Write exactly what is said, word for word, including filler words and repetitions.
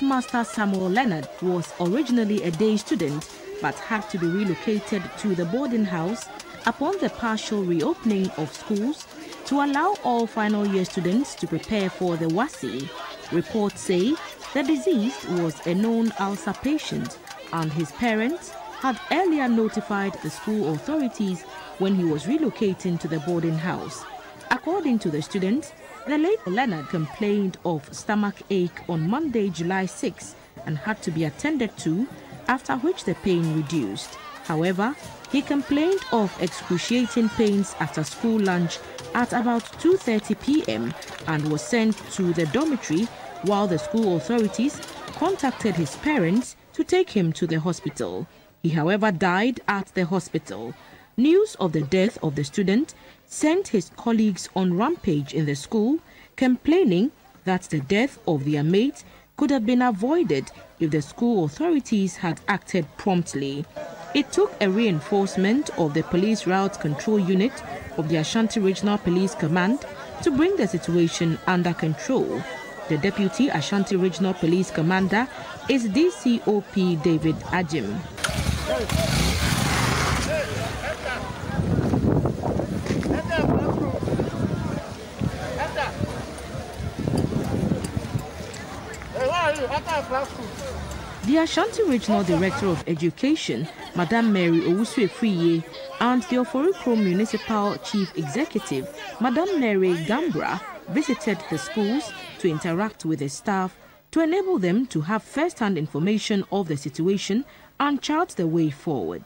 Postmaster Samuel Leonard was originally a day student but had to be relocated to the boarding house upon the partial reopening of schools to allow all final year students to prepare for the WASSCE. Reports say the deceased was a known ulcer patient and his parents had earlier notified the school authorities when he was relocating to the boarding house. According to the students, the late Leonard complained of stomach ache on Monday, July sixth, and had to be attended to, after which the pain reduced. However, he complained of excruciating pains after school lunch at about two thirty p m and was sent to the dormitory while the school authorities contacted his parents to take him to the hospital. He, however, died at the hospital. News of the death of the student sent his colleagues on rampage in the school, complaining that the death of their mate could have been avoided if the school authorities had acted promptly. It took a reinforcement of the Police Route Control Unit of the Ashanti Regional Police Command to bring the situation under control. The Deputy Ashanti Regional Police Commander is D C O P David Adjem. The Ashanti Regional Director of Education, Madam Mary Owusu Freye, and the Oforikrom Municipal Chief Executive, Madam Mary Gambra, visited the schools to interact with the staff to enable them to have first-hand information of the situation and chart the way forward.